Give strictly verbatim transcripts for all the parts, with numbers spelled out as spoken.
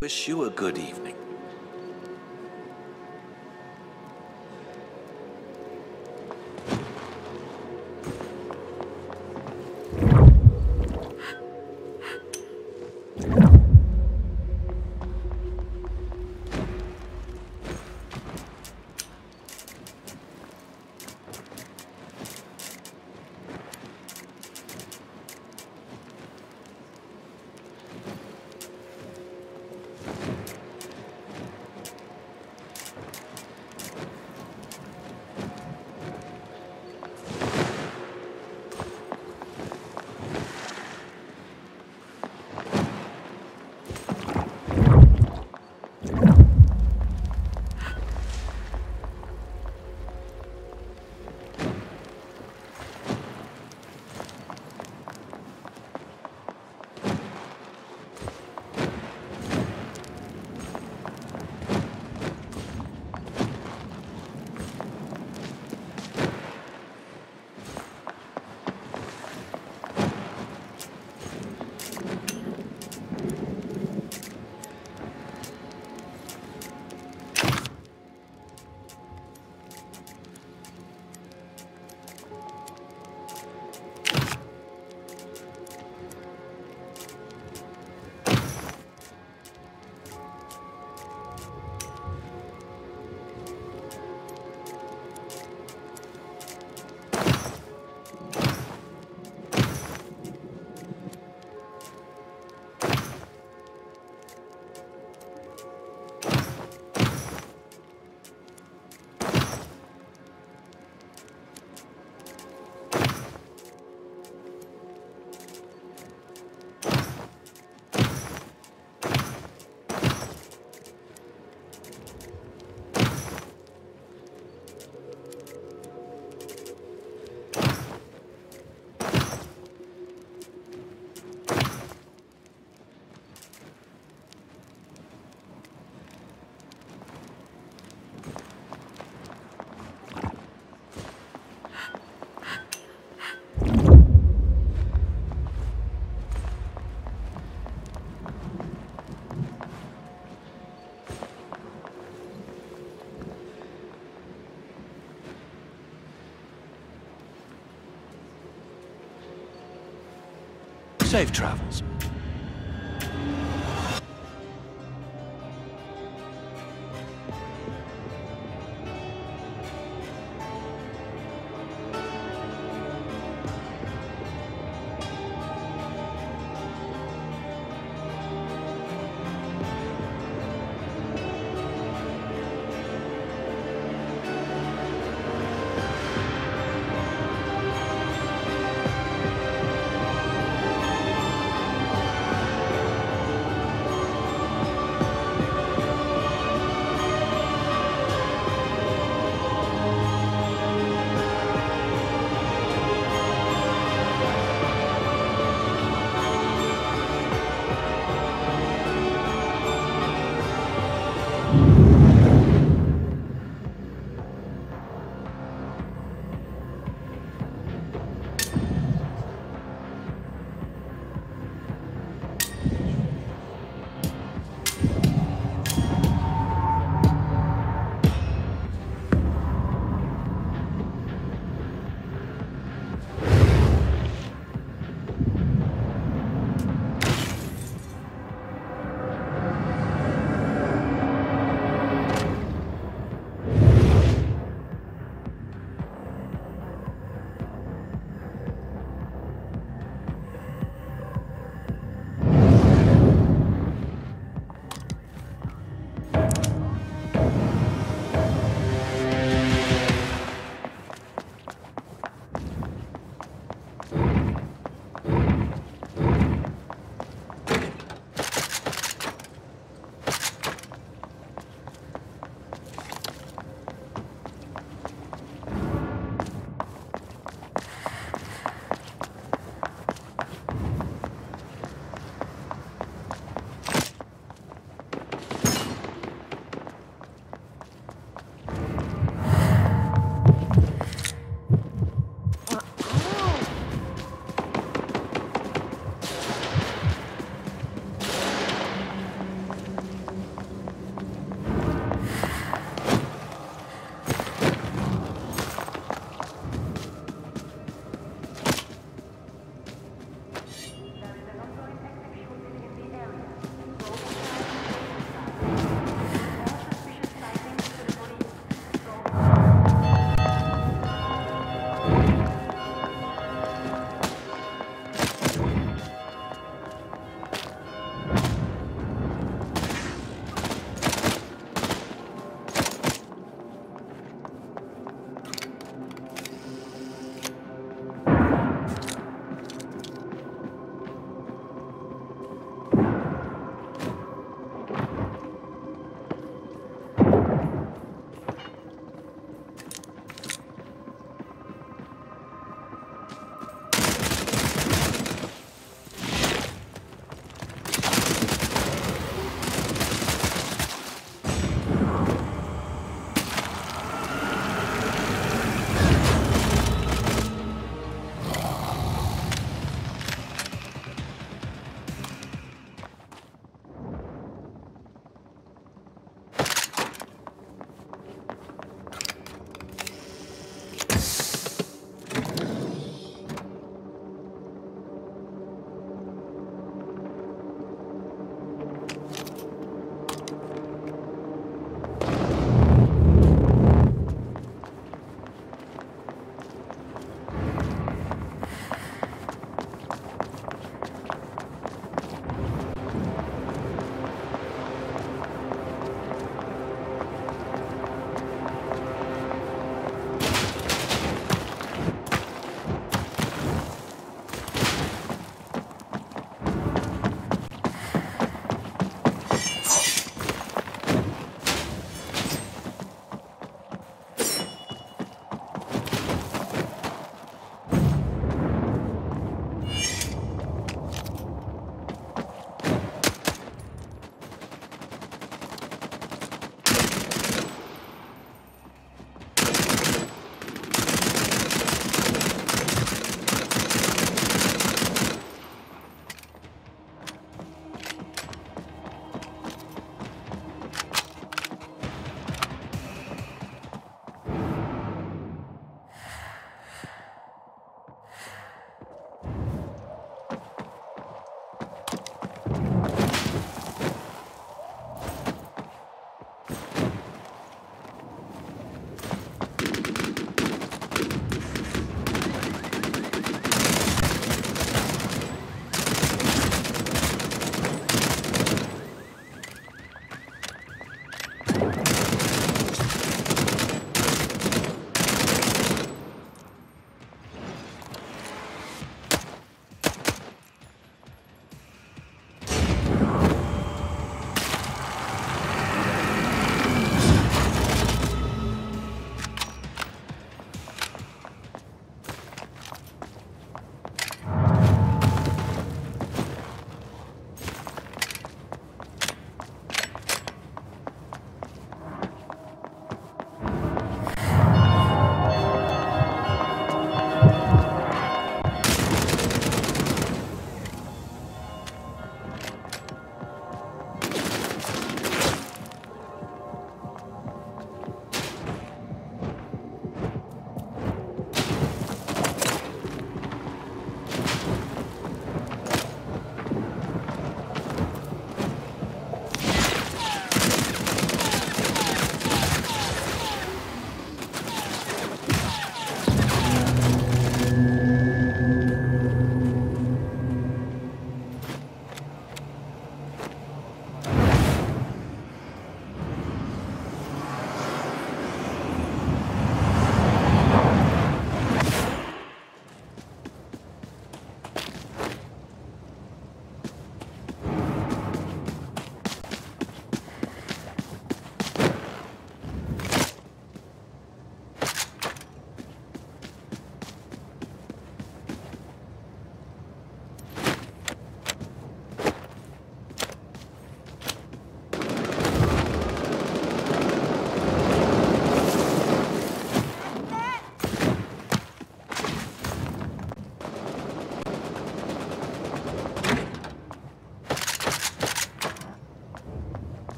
wish you a good evening. Safe travels.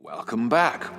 Welcome back.